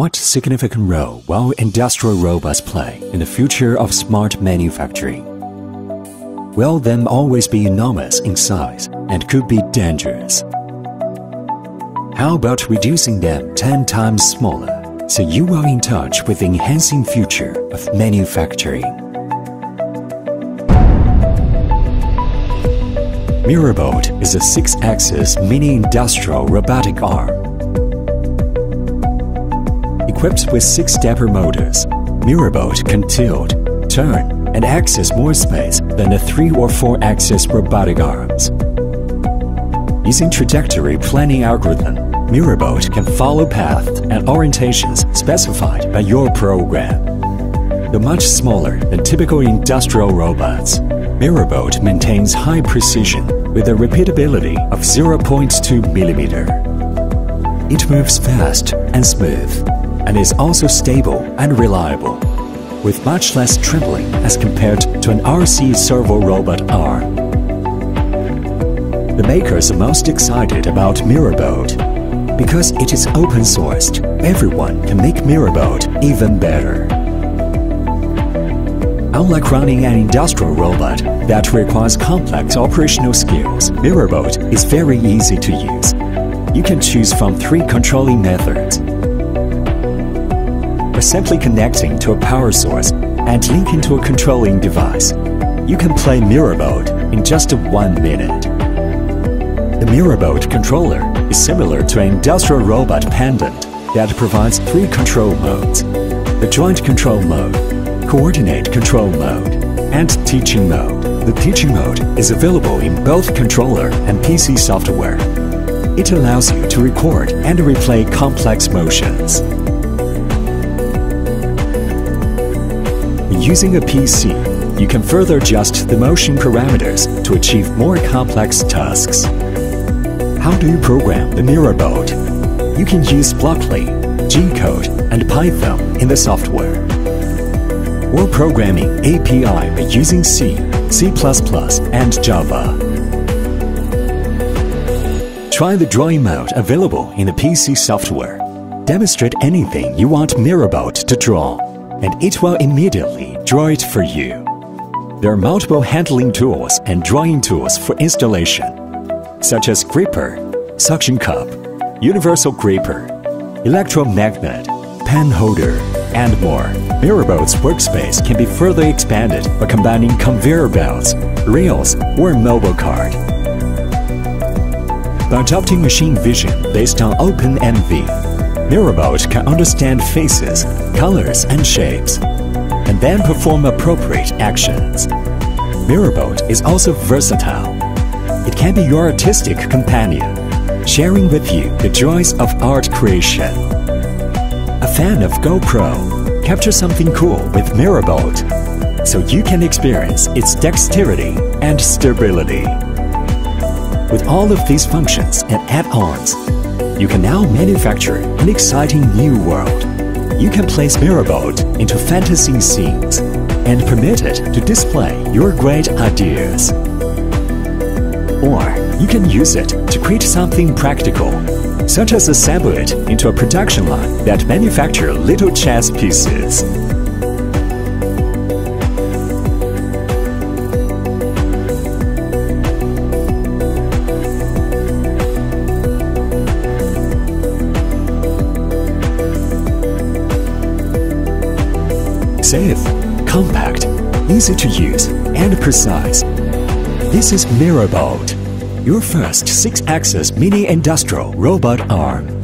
What significant role will industrial robots play in the future of smart manufacturing? Will them always be enormous in size and could be dangerous? How about reducing them 10 times smaller, so you are in touch with the enhancing future of manufacturing? Mirobot is a 6-axis mini-industrial robotic arm. Equipped with 6 stepper motors, Mirobot can tilt, turn, and access more space than the 3- or 4-axis robotic arms. Using trajectory planning algorithm, Mirobot can follow paths and orientations specified by your program. Though much smaller than typical industrial robots, Mirobot maintains high precision with a repeatability of 0.2 mm. It moves fast and smooth, and is also stable and reliable, with much less trembling as compared to an RC servo robot arm. The makers are most excited about Mirobot. Because it is open sourced, everyone can make Mirobot even better. Unlike running an industrial robot that requires complex operational skills, Mirobot is very easy to use. You can choose from 3 controlling methods. By simply connecting to a power source and linking to a controlling device, you can play Mirobot in just 1 minute. The Mirobot controller is similar to an industrial robot pendant that provides 3 control modes: the joint control mode, coordinate control mode, and teaching mode. The teaching mode is available in both controller and PC software. It allows you to record and replay complex motions. Using a PC, you can further adjust the motion parameters to achieve more complex tasks. How do you program the Mirobot? You can use Blockly, G-code, and Python in the software, or programming API by using C, C++, and Java. Try the drawing mode available in the PC software. Demonstrate anything you want Mirobot to draw, and it will immediately draw it for you. There are multiple handling tools and drawing tools for installation, such as gripper, suction cup, universal gripper, electromagnet, pen holder, and more. Mirobot's workspace can be further expanded by combining conveyor belts, rails, or mobile cart. By adopting machine vision based on OpenMV, Mirobot can understand faces, colors, and shapes, and then perform appropriate actions. Mirobot is also versatile. It can be your artistic companion, sharing with you the joys of art creation. A fan of GoPro, capture something cool with Mirobot, so you can experience its dexterity and stability. With all of these functions and add-ons, you can now manufacture an exciting new world. You can place Mirobot into fantasy scenes and permit it to display your great ideas. Or you can use it to create something practical, such as assemble it into a production line that manufactures little chess pieces. Safe, compact, easy to use, and precise. This is Mirobot, your first 6-axis mini-industrial robot arm.